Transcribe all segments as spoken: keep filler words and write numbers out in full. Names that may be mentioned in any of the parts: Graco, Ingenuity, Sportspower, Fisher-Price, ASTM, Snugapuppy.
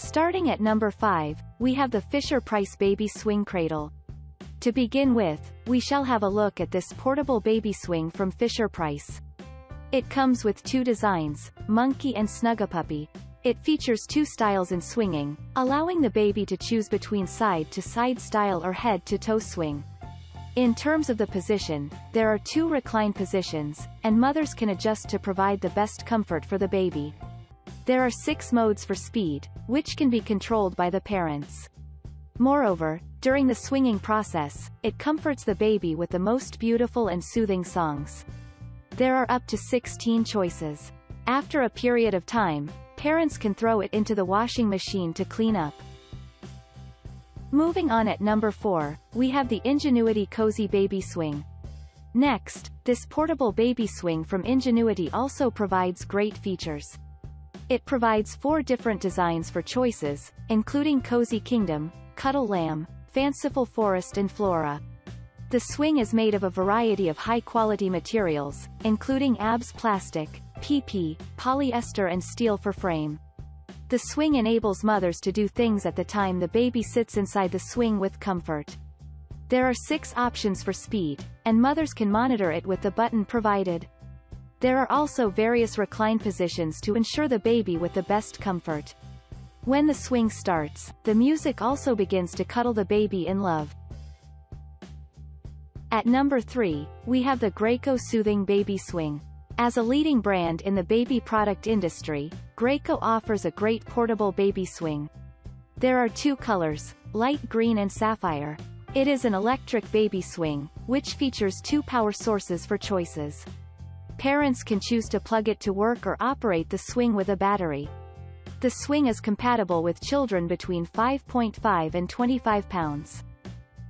Starting at number five, we have the Fisher-Price Baby Swing Cradle. To begin with, we shall have a look at this portable baby swing from Fisher-Price. It comes with two designs, Monkey and Snugapuppy. It features two styles in swinging, allowing the baby to choose between side-to-side style or head-to-toe swing. In terms of the position, there are two recline positions, and mothers can adjust to provide the best comfort for the baby. There are six modes for speed, which can be controlled by the parents. Moreover, during the swinging process, it comforts the baby with the most beautiful and soothing songs. There are up to sixteen choices. After a period of time, parents can throw it into the washing machine to clean up. Moving on, at number four, we have the Ingenuity Cozy Baby Swing. Next, this portable baby swing from Ingenuity also provides great features. It provides four different designs for choices, including Cozy Kingdom, Cuddle Lamb, Fanciful Forest and Flora. The swing is made of a variety of high-quality materials, including A B S plastic, P P, polyester and steel for frame. The swing enables mothers to do things at the time the baby sits inside the swing with comfort. There are six options for speed, and mothers can monitor it with the button provided. There are also various recline positions to ensure the baby with the best comfort. When the swing starts, the music also begins to cuddle the baby in love. At number three, we have the Graco Soothing Baby Swing. As a leading brand in the baby product industry, Graco offers a great portable baby swing. There are two colors, light green and sapphire. It is an electric baby swing, which features two power sources for choices. Parents can choose to plug it to work or operate the swing with a battery. The swing is compatible with children between five point five and twenty-five pounds.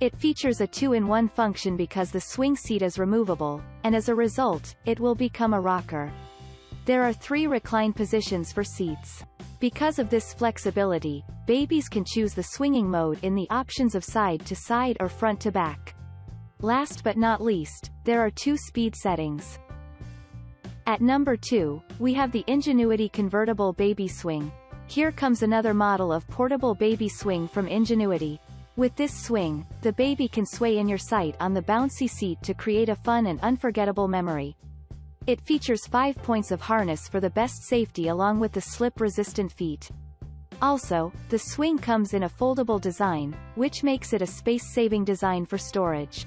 It features a two-in-one function because the swing seat is removable, and as a result, it will become a rocker. There are three recline positions for seats. Because of this flexibility, babies can choose the swinging mode in the options of side to side or front to back. Last but not least, there are two speed settings. At number two, we have the Ingenuity Convertible Baby Swing. Here comes another model of portable baby swing from Ingenuity. With this swing, the baby can sway in your sight on the bouncy seat to create a fun and unforgettable memory. It features five points of harness for the best safety along with the slip-resistant feet. Also, the swing comes in a foldable design, which makes it a space-saving design for storage.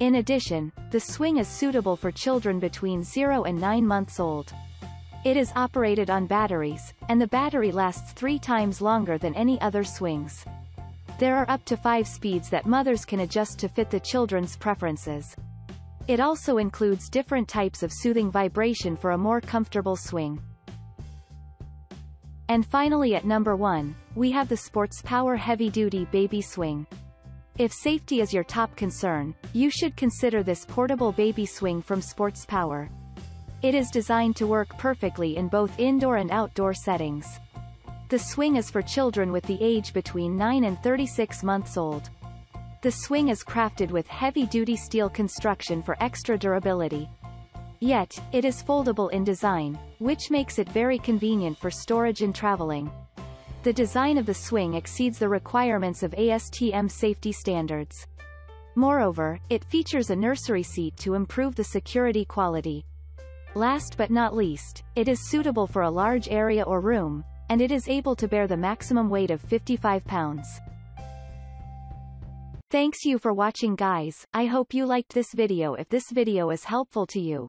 In addition, the swing is suitable for children between zero and nine months old. It is operated on batteries, and the battery lasts three times longer than any other swings. There are up to five speeds that mothers can adjust to fit the children's preferences. It also includes different types of soothing vibration for a more comfortable swing. And finally, at number one, we have the Sportspower Heavy Duty Baby Swing. If safety is your top concern, you should consider this portable baby swing from Sportspower. It is designed to work perfectly in both indoor and outdoor settings. The swing is for children with the age between nine and thirty-six months old. The swing is crafted with heavy-duty steel construction for extra durability. Yet, it is foldable in design, which makes it very convenient for storage and traveling. The design of the swing exceeds the requirements of A S T M safety standards. Moreover, it features a nursery seat to improve the security quality. Last but not least, it is suitable for a large area or room, and it is able to bear the maximum weight of fifty-five pounds. Thanks you for watching guys, I hope you liked this video. If this video is helpful to you,